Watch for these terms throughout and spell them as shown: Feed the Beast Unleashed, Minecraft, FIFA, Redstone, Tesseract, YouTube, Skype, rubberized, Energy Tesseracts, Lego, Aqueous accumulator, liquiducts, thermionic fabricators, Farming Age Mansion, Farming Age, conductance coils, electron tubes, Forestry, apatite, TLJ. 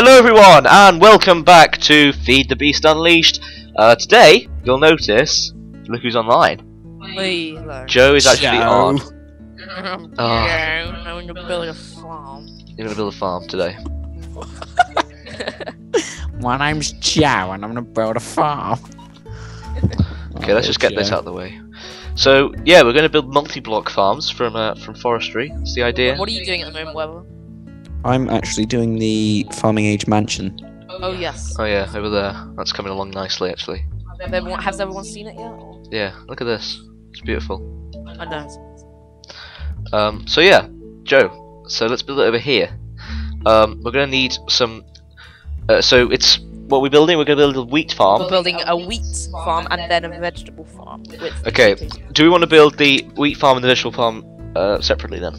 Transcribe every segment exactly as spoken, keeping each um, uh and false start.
Hello everyone, and welcome back to Feed the Beast Unleashed. Uh, today, you'll notice, look who's online. Hey, hello. Joe is actually Joe. on. Um, oh. I'm going to build a farm. You're going to build a farm today. My name's Joe, and I'm going to build a farm. Okay, let's just get this out of the way. So, yeah, we're going to build multi-block farms from uh, from Forestry. That's the idea. What are you doing at the moment, Weber? I'm actually doing the Farming Age Mansion. Oh, yes. Oh, yeah, over there. That's coming along nicely, actually. Have everyone, has everyone seen it yet? Or? Yeah, look at this. It's beautiful. I know. Um, so, yeah, Joe, so let's build it over here. Um, we're going to need some... Uh, so, it's... What we're building, we're going to build a wheat farm. We're building a wheat farm and then a vegetable farm. Okay, do we want to build the wheat farm and the vegetable farm uh, separately then?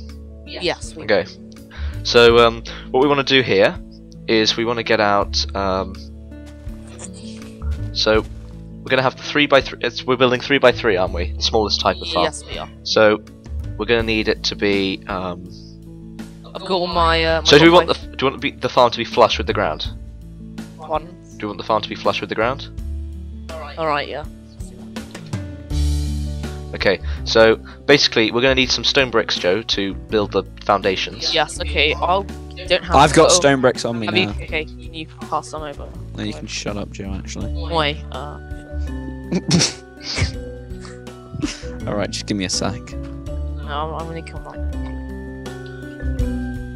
Yes. We okay. Do. So um, what we want to do here is we want to get out. Um, so we're going to have the three by three. It's, we're building three by three, aren't we? The smallest type of farm. Yes, we are. So we're going to need it to be. Um, I've got all my. Uh, my so do we want the do you want the, the farm to be flush with the ground? Pardon? Do you want the farm to be flush with the ground? All right. All right. Yeah. Okay, so basically we're going to need some stone bricks, Joe, to build the foundations. Yes, okay, I'll... Don't have I've to got go. Stone bricks on me have now. You, okay, can you pass some over? No, you can shut up, Joe, actually. Why? Uh... Alright, just give me a sec. No, I'm going to come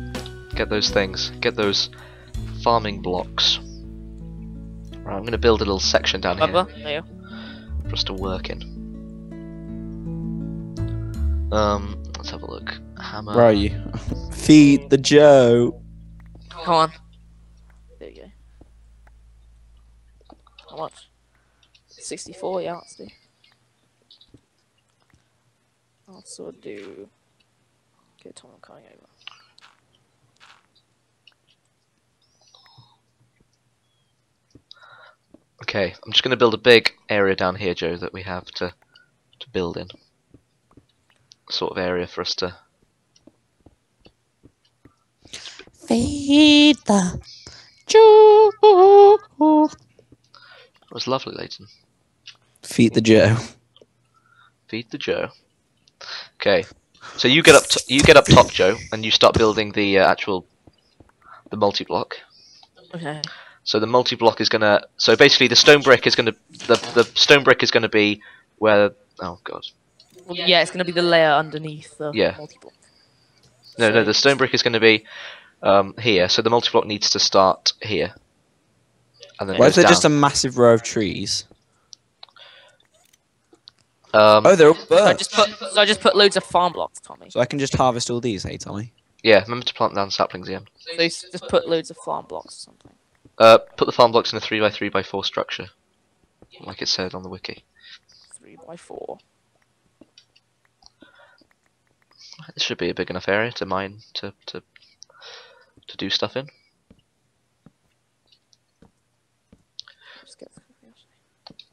back. Get those things. Get those farming blocks. Right, I'm going to build a little section down Rubber. here. Yeah. Just to work in. Um, let's have a look. Hammer. Where are you? Feed the Joe. Come on. There you go. How much? sixty-four, yeah, let's do. I'll sort of do... Get Tom coming over. Okay, I'm just going to build a big area down here, Joe, that we have to, to build in. Sort of area for us to feed the Joe. It was lovely, Leighton. Feed the Joe. Feed the Joe. Okay, so you get up, to, you get up top, Joe, and you start building the uh, actual the multi block. Okay. So the multi block is gonna. So basically, the stone brick is gonna. The the stone brick is gonna be where. Oh God. Well, yeah, it's going to be the layer underneath the yeah. multi-block. No, so no, the stone brick is going to be um, here, so the multi-block needs to start here. And then Why is there down. just a massive row of trees? Um, oh, they're all birds. So I, just put, so I just put loads of farm blocks, Tommy. So I can just harvest all these, hey, Tommy? Yeah, remember to plant down saplings again. So you just put loads of farm blocks or something. Uh, put the farm blocks in a three by three by four structure, like it said on the wiki. three by four. This should be a big enough area to mine to to to do stuff in.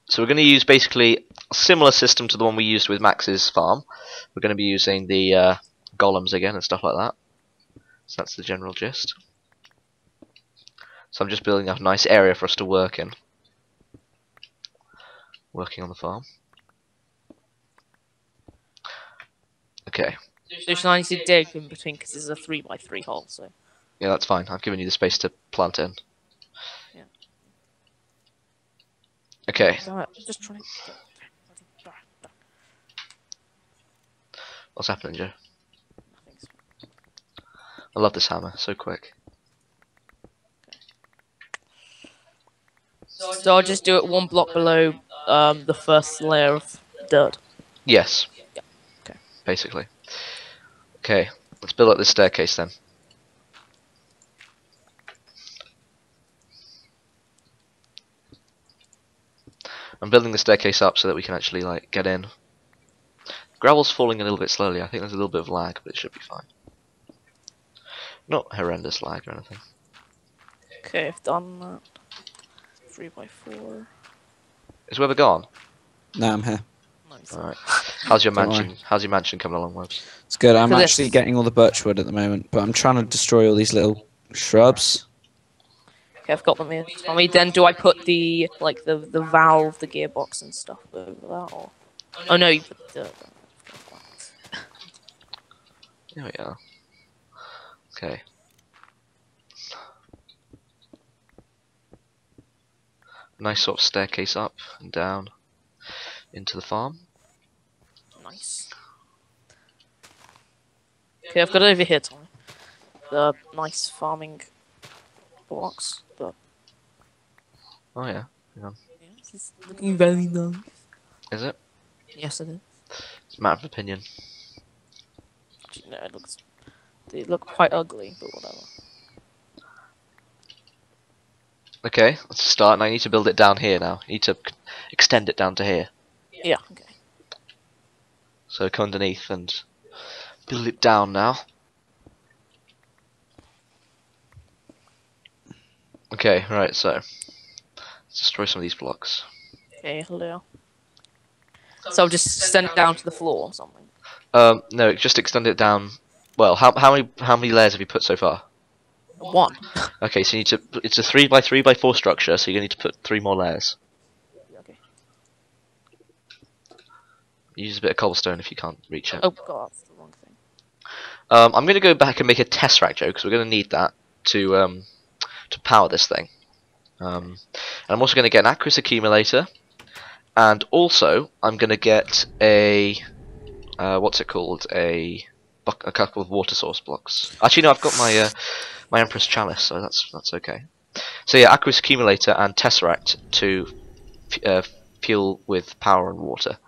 So we're going to use basically a similar system to the one we used with Max's farm. We're going to be using the uh, golems again and stuff like that. So that's the general gist. So I'm just building up a nice area for us to work in. Working on the farm. Okay. There's I need to dig in between because this is a three by three hole, so. Yeah, that's fine. I've given you the space to plant in. Yeah. Okay. Just trying to... What's happening, Joe? I love this hammer. So quick. Okay. So I'll just do it one block below um, the first layer of dirt. Yes. Yeah. Okay. Basically. Okay, let's build up this staircase then. I'm building the staircase up so that we can actually like get in. Gravel's falling a little bit slowly. I think there's a little bit of lag, but it should be fine. Not horrendous lag or anything. Okay, I've done that. Three by four. Is Webber gone? No, I'm here. Nice. All right. How's your mansion? How's your mansion coming along, Webs? It's good. I'm actually getting all the birchwood at the moment, but I'm trying to destroy all these little shrubs. Okay, I've got them here. I mean, then do I put the, like, the, the valve, the gearbox and stuff over that, or... Oh no, you put the... There we are. Okay. Nice sort of staircase up and down into the farm. Nice. Okay, I've got it over here, Tommy. The nice farming blocks. The... Oh yeah. yeah. It's looking very nice. Is it? Yes, it is. It's a matter of opinion. Actually, no, it looks. They look quite ugly, but whatever. Okay, let's start, and I need to build it down here now. I need to extend it down to here. Yeah, okay. So come underneath and build it down now. Okay, right, so let's destroy some of these blocks. Okay, hello. So I'll just extend it down to the floor or something? Um, no, just extend it down. Well, how how many how many layers have you put so far? One. Okay, so you need to. It's a three by three by four structure, so you're gonna need to put three more layers. Okay. Use a bit of cobblestone if you can't reach it. Oh god, that's the wrong thing. Um, I'm gonna go back and make a tesseract, Joe, because we're gonna need that to um to power this thing. Um, and I'm also gonna get an Aqueous accumulator, and also I'm gonna get a uh, what's it called a a couple of water source blocks. Actually, no, I've got my. Uh, My Empress Chalice, so that's that's okay. So yeah, Aqueous Accumulator and Tesseract to uh, fuel with power and water.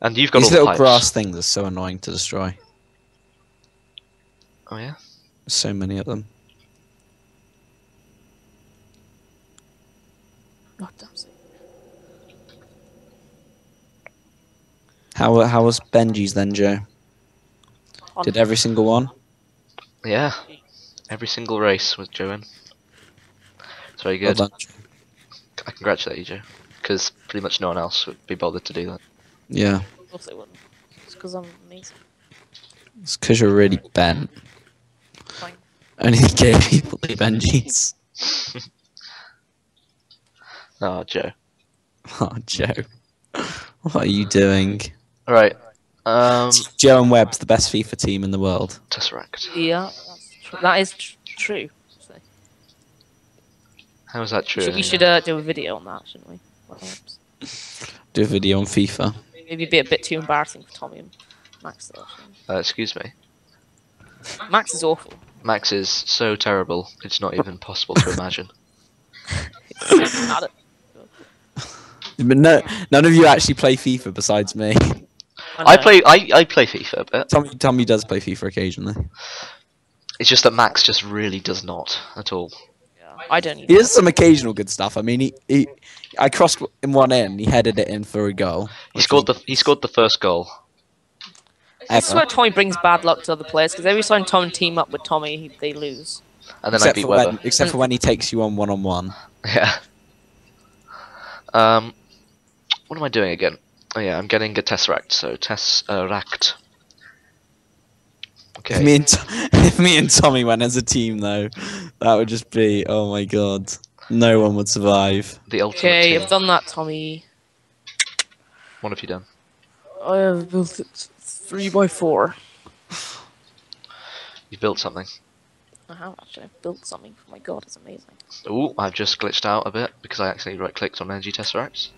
And you've got these all little the pipes. Grass things are so annoying to destroy. Oh yeah, there's so many of them. Not how how was Benji's then, Joe? Did every single one? Yeah. Every single race with Joe in. It's very good. Well done, Joe. I congratulate you, Joe, because pretty much no one else would be bothered to do that. Yeah. Of course they wouldn't. It's because I'm amazing. It's because you're really bent. Fine. Only the gay people do Benjis. Oh, Joe. Oh, Joe. What are you doing? All right. Um. Joe and Webb's the best FIFA team in the world. Tesseract. Yeah. That is tr true. So. How is that true? Should, we should uh, do a video on that, shouldn't we? Do a video on FIFA. Maybe it'd be a bit too embarrassing for Tommy and Max. Though, uh, excuse me. Max is awful. Max is so terrible, it's not even possible to imagine. But no, none of you actually play FIFA besides me. I, I play. I, I play FIFA a bit. Tommy, Tommy does play FIFA occasionally. It's just that Max just really does not at all. Yeah, I don't. He does some occasional good stuff. I mean, he, he I crossed in one end. He headed it in for a goal. He scored the he scored the first goal. That's where Tommy brings bad luck to other players because every time Tom team up with Tommy, he, they lose. And then except I beat Weber. When, except for when he takes you on one on one. Yeah. Um, what am I doing again? Oh yeah, I'm getting a tesseract. So tesseract. Okay. If, me and if me and Tommy went as a team, though, that would just be, oh my god, no one would survive. The ultimate okay, team. I've done that, Tommy. What have you done? I have built it three by four. You built something. I have actually. I've built something. Oh my god, it's amazing. Oh, I've just glitched out a bit because I accidentally right-clicked on Energy Tesseracts.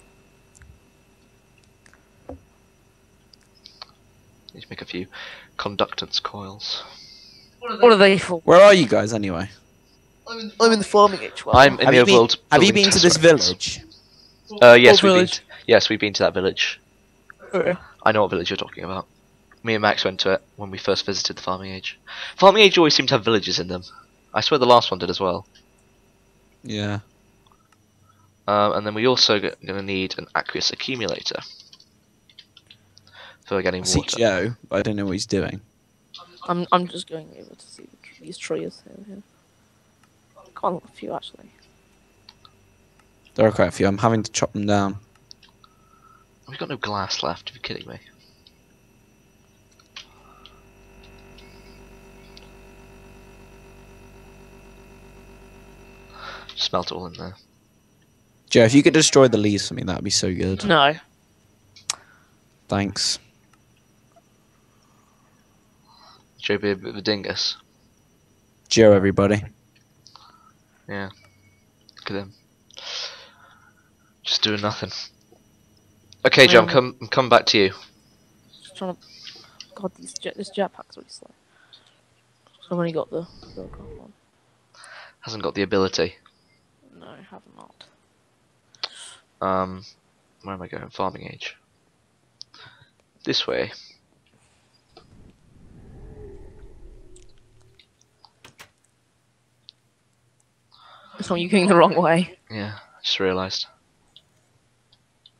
Need to make a few conductance coils. What are they, what are they for? Where are you guys anyway? I'm, I'm in the farming age. Well. I'm in have the overworld. Have you been to this village? Uh, yes, we've been to, yes, we've been to that village. Okay. I know what village you're talking about. Me and Max went to it when we first visited the farming age. Farming age always seemed to have villages in them. I swear the last one did as well. Yeah. Um, and then we also going to need an aqueous accumulator. For getting I water. See Joe, but I don't know what he's doing. I'm I'm just going over to see these trees over here. Quite a few actually. There are quite a few. I'm having to chop them down. We've got no glass left. Are you kidding me? smelt it all in there. Joe, if you could destroy the leaves for me, that'd be so good. No. Thanks. Joe be a bit of a dingus. Joe, everybody. Yeah. Look at him. Just doing nothing. Okay, Joe, I'm come, I'm coming back to you. Just trying to... God, these jet, this jetpack's really slow. I've only got the... the one. Hasn't got the ability. No, I have not. Um, where am I going? Farming Age. This way. So you're going the wrong way. Yeah, I just realised.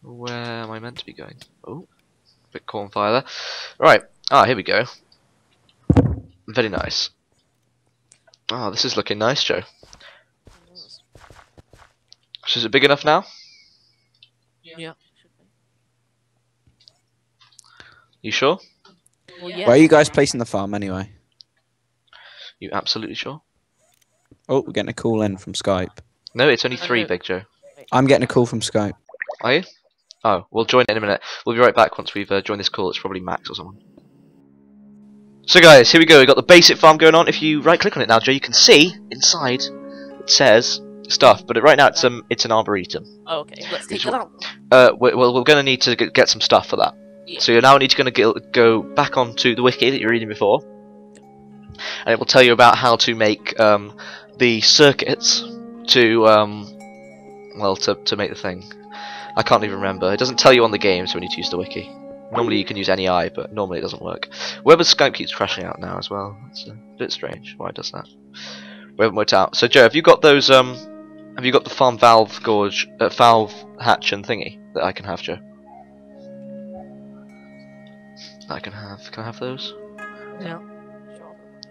Where am I meant to be going? Oh, a bit cornfire there. Right, ah, here we go. Very nice. Ah, oh, this is looking nice, Joe. So is it big enough now? Yeah. You sure? Well, yeah. Where are you guys placing the farm anyway? You absolutely sure? Oh, we're getting a call in from Skype. No, it's only three, Big Joe. I'm getting a call from Skype. Are you? Oh, we'll join in a minute. We'll be right back once we've uh, joined this call. It's probably Max or someone. So guys, here we go. We've got the basic farm going on. If you right click on it now, Joe, you can see inside it says stuff, but right now it's um it's an arboretum. Oh, okay. Let's take that out. Uh, well, we're, we're going to need to get some stuff for that. Yeah. So you're now need to going to go back onto the wiki that you were reading before, and it will tell you about how to make um the circuits to um well to to make the thing. I can't even remember. It doesn't tell you on the game, so we need to use the wiki. Normally you can use any eye, but normally it doesn't work. Whoever's Skype keeps crashing out now as well. It's a bit strange. Why does that? We haven't worked out. So Joe, have you got those? Um, have you got the farm valve gorge, uh, valve hatch and thingy that I can have, Joe? That I can have. Can I have those? No.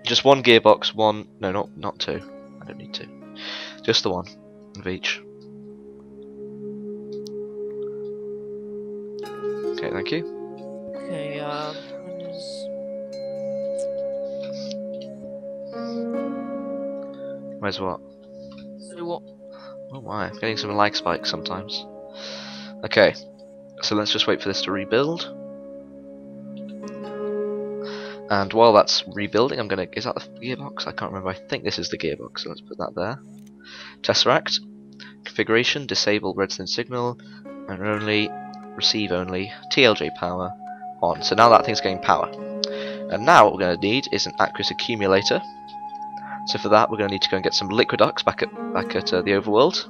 Just one gearbox. One. No, not not two. I don't need two. Just the one of each. Okay, thank you. Okay, um... where's what? So what? Oh my, I'm getting some lag spikes sometimes. Okay, so let's just wait for this to rebuild. And while that's rebuilding, I'm gonna... is that the gearbox? I can't remember. I think this is the gearbox, so let's put that there. Tesseract. Configuration, disable redstone signal, and only... receive only T L J power on. So now that thing's getting power. And now what we're going to need is an Aqueous accumulator. So for that we're going to need to go and get some liquiducts back at back at uh, the overworld.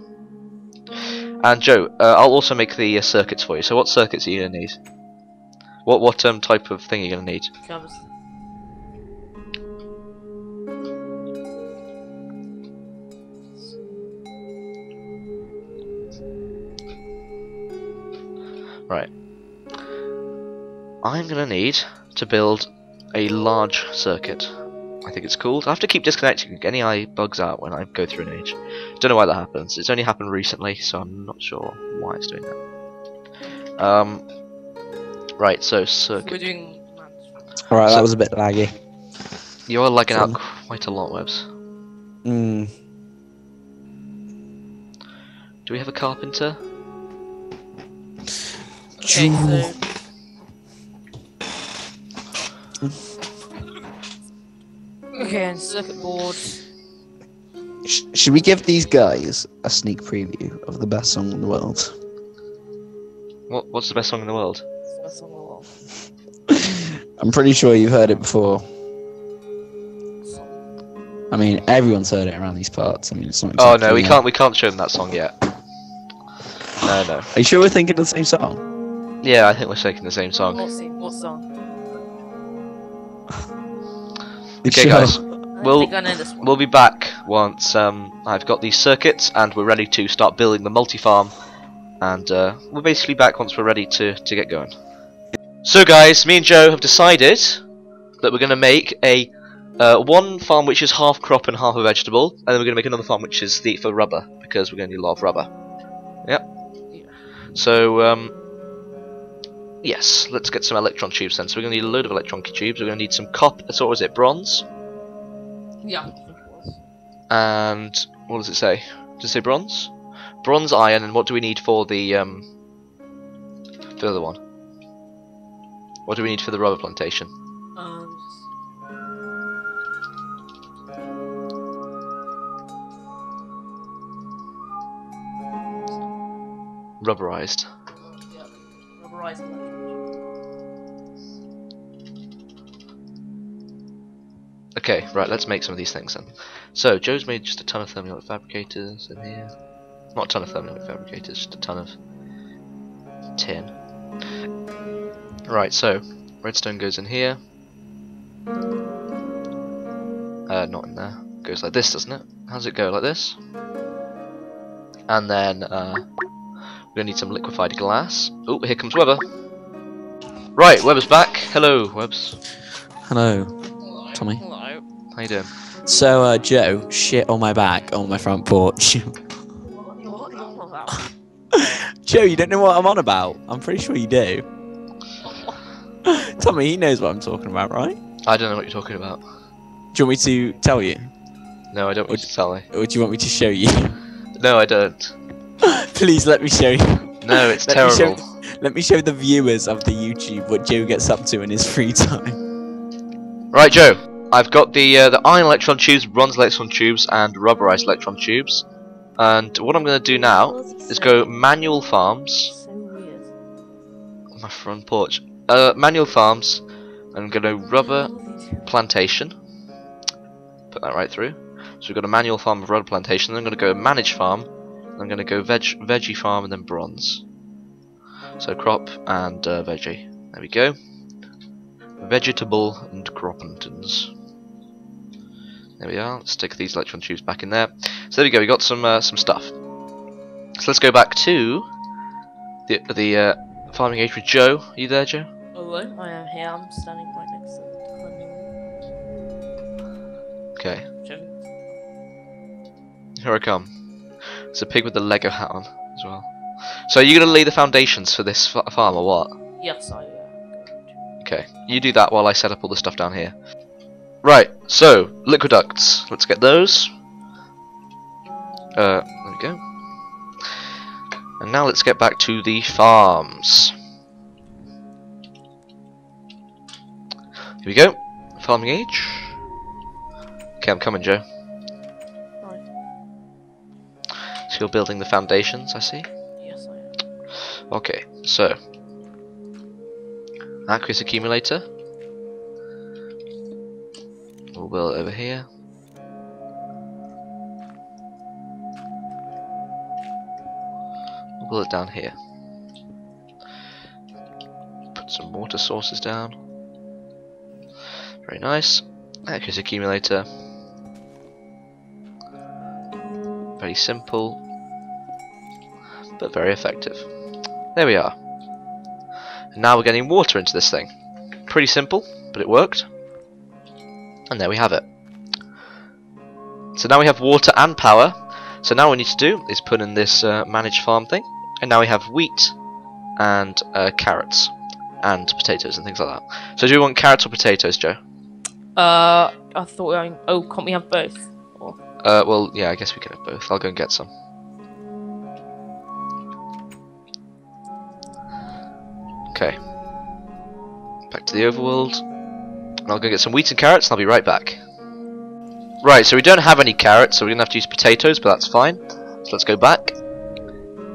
And Joe, uh, I'll also make the uh, circuits for you. So what circuits are you going to need? What what um, type of thing are you going to need? Covers. Right, I'm going to need to build a large circuit, I think it's called. I have to keep disconnecting any I bugs out when I go through an age. Don't know why that happens. It's only happened recently, so I'm not sure why it's doing that. Um, right, so circuit. We're doing... Alright, so that was a bit laggy. You are lagging out quite a lot, Webs. Mm. Do we have a carpenter? Okay, so... okay, and circuit board. Sh should we give these guys a sneak preview of the best song in the world? What? What's the best song in the world? It's the best song in the world. I'm pretty sure you've heard it before. I mean, everyone's heard it around these parts. I mean, it's not. Exactly oh no, we yet. can't. We can't show them that song yet. No, no. Are you sure we're thinking the same song? Yeah, I think we're taking the same song. What, what song? Okay, guys, we'll we'll be back once um, I've got these circuits and we're ready to start building the multi-farm, and uh, we're basically back once we're ready to to get going. So, guys, me and Joe have decided that we're going to make a uh, one farm which is half crop and half a vegetable, and then we're going to make another farm which is the for rubber because we're going to need a lot of rubber. Yep. Yeah. So. Um, Yes, let's get some electron tubes then. So we're going to need a load of electron tubes. We're going to need some copper. So what was it? Bronze? Yeah. And what does it say? Did I say bronze? Bronze, iron, and what do we need for the um for the other one? What do we need for the rubber plantation? Um Rubberized. Yeah, rubberized electrons. Okay, right, let's make some of these things then. So Joe's made just a ton of thermionic fabricators in here. Not a ton of thermionic fabricators, just a ton of tin. Right, so redstone goes in here. Uh, not in there. Goes like this, doesn't it? How's it go? Like this? And then uh, we're gonna need some liquefied glass. Oh, here comes Webber. Right, Webber's back. Hello, Webbs. Hello, hello, Tommy. Hello. How you doing? So, uh, Joe, shit on my back on my front porch. Joe, you don't know what I'm on about. I'm pretty sure you do. Tommy, he knows what I'm talking about, right? I don't know what you're talking about. Do you want me to tell you? No, I don't want or, you to tell me. Or do you want me to show you? No, I don't. Please let me show you. No, it's let terrible. Me show, let me show the viewers of the YouTube what Joe gets up to in his free time. Right, Joe. I've got the uh, the iron electron tubes, bronze electron tubes, and rubberized electron tubes. And what I'm going to do now is go manual farms. So weird. On my front porch. Uh, manual farms. I'm going to rubber plantation. Put that right through. So we've got a manual farm of rubber plantation. Then I'm going to go manage farm. I'm going to go veg veggie farm and then bronze. So crop and uh, veggie. There we go. Vegetable and croppingtons. There we are. Let's stick these electron tubes back in there. So there we go. We got some uh, some stuff. So let's go back to the the uh, farming age with Joe. Are you there, Joe? Hello, I am here. I'm standing right next to the Okay. Joe. Here I come. It's a pig with the Lego hat on as well. So are you gonna lay the foundations for this farm or what? Yes, I am. Okay. You do that while I set up all the stuff down here. Right, so, liquiducts. Let's get those. Uh, there we go. And now let's get back to the farms. Here we go. Farming age. Okay, I'm coming, Joe. Right. So you're building the foundations, I see? Yes, I am. Okay, so. Aqueous accumulator. We'll build it over here. We'll build it down here. Put some water sources down. Very nice. Aqueous accumulator. Very simple, but very effective. There we are. And now we're getting water into this thing. Pretty simple, but it worked. And there we have it. So now we have water and power. So now what we need to do is put in this uh, managed farm thing. And now we have wheat and uh, carrots and potatoes and things like that. So do we want carrots or potatoes, Joe? Uh, I thought we were... Oh, can't we have both? Or... Uh, well, yeah, I guess we can have both. I'll go and get some. Okay. Back to the overworld. I'll go get some wheat and carrots and I'll be right back. Right, so we don't have any carrots, so we're gonna have to use potatoes, but that's fine. So let's go back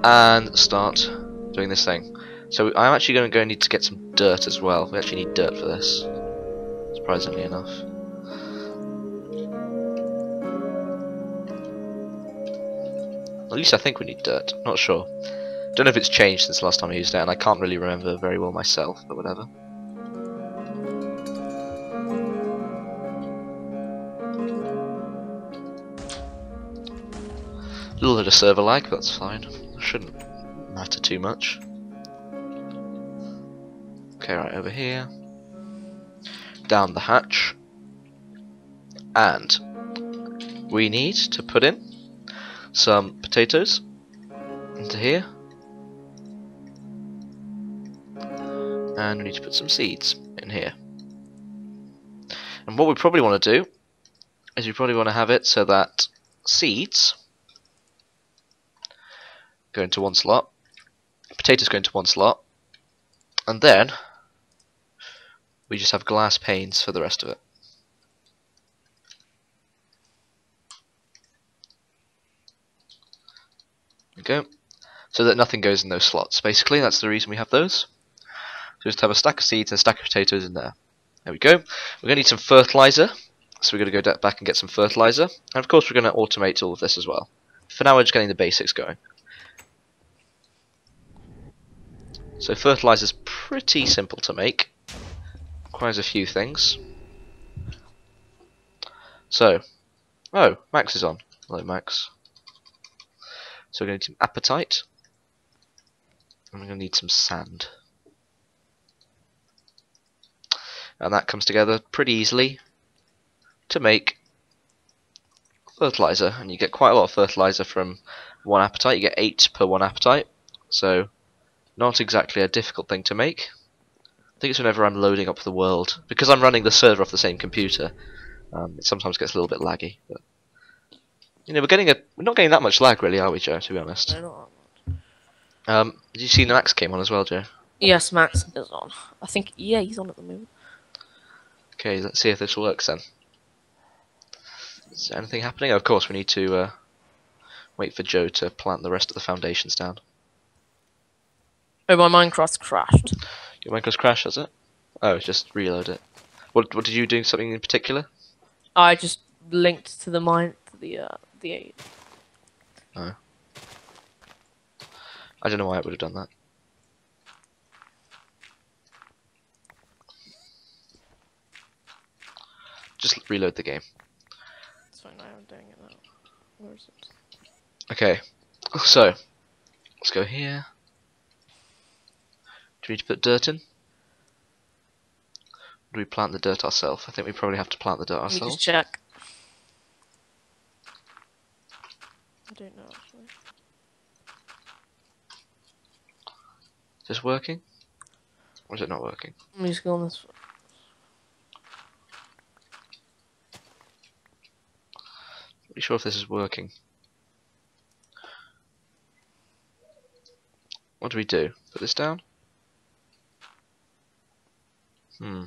and start doing this thing. So I'm actually gonna go need to get some dirt as well. We actually need dirt for this, surprisingly enough. At least I think we need dirt, I'm not sure. Don't know if it's changed since the last time I used it, and I can't really remember very well myself, but whatever. A little bit of server lag, but that's fine. Shouldn't matter too much. Okay, right over here. Down the hatch. And we need to put in some potatoes into here. And we need to put some seeds in here. And what we probably want to do is we probably want to have it so that seeds going to one slot, potatoes going to one slot, and then we just have glass panes for the rest of it. There we go. So that nothing goes in those slots. Basically, that's the reason we have those. So just have a stack of seeds and a stack of potatoes in there. There we go. We're going to need some fertilizer. So we're going to go back and get some fertilizer. And of course, we're going to automate all of this as well. For now, we're just getting the basics going. So fertilizer's pretty simple to make. Requires a few things. So, oh, Max is on. Hello, Max. So we're going to need some apatite. And we're going to need some sand. And that comes together pretty easily to make fertilizer. And you get quite a lot of fertilizer from one apatite. You get eight per one apatite. So not exactly a difficult thing to make. I think it's whenever I'm loading up the world. Because I'm running the server off the same computer, um, it sometimes gets a little bit laggy. But you know, we're getting a we're not getting that much lag really, are we, Joe, to be honest? No, not that much. Um did you see Max came on as well, Joe? Yes, Max is on. I think yeah, he's on at the moment. Okay, let's see if this works then. Is there anything happening? Oh, of course we need to uh wait for Joe to plant the rest of the foundations down. Oh, my Minecraft crashed. Your Minecraft crashed, has it? Oh, just reload it. What what did you do, something in particular? I just linked to the mine to the uh the eight. Oh. I don't know why it would have done that. Just reload the game. That's fine, I'm doing it now. Where is it? Okay. So let's go here. Do we need to put dirt in? Or do we plant the dirt ourselves? I think we probably have to plant the dirt ourselves. Let me just check. I don't know actually. Is this working? Or is it not working? I'm just going this way. Pretty sure if this is working. What do we do? Put this down? Hmm.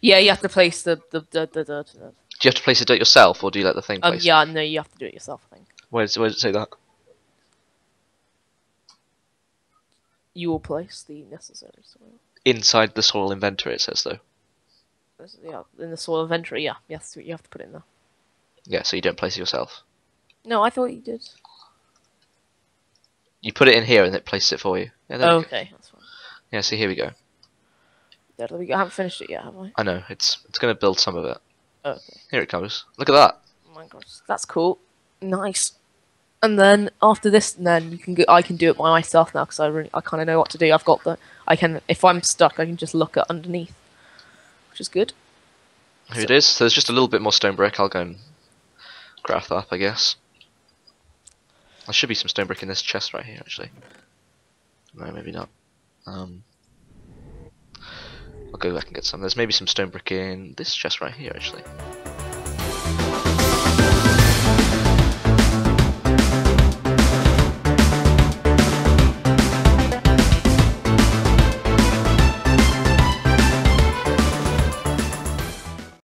Yeah, you have to place the the dirt. The, the, the, the. Do you have to place the dirt yourself, or do you let the thing place? Um, yeah, no, you have to do it yourself, I think. Where does, where does it say that? You will place the necessary soil. Inside the soil inventory, it says, though. Yeah, in the soil inventory, yeah. You have to, you have to put it in there. Yeah, so you don't place it yourself? No, I thought you did. You put it in here and it places it for you. Yeah, there oh, we go. Okay, that's fine. Yeah, so here we go. I haven't finished it yet, have I? I know, it's it's going to build some of it. Oh, okay. Here it comes. Look at that. Oh my gosh, that's cool. Nice. And then after this, then you can go, I can do it by myself now because I really, I kind of know what to do. I've got the I can if I'm stuck, I can just look at underneath, which is good. Here so. It is. So there's just a little bit more stone brick. I'll go and craft that up, I guess. There should be some stone brick in this chest right here, actually. No, maybe not. Um. I'll go back and get some. There's maybe some stone brick in this chest right here, actually.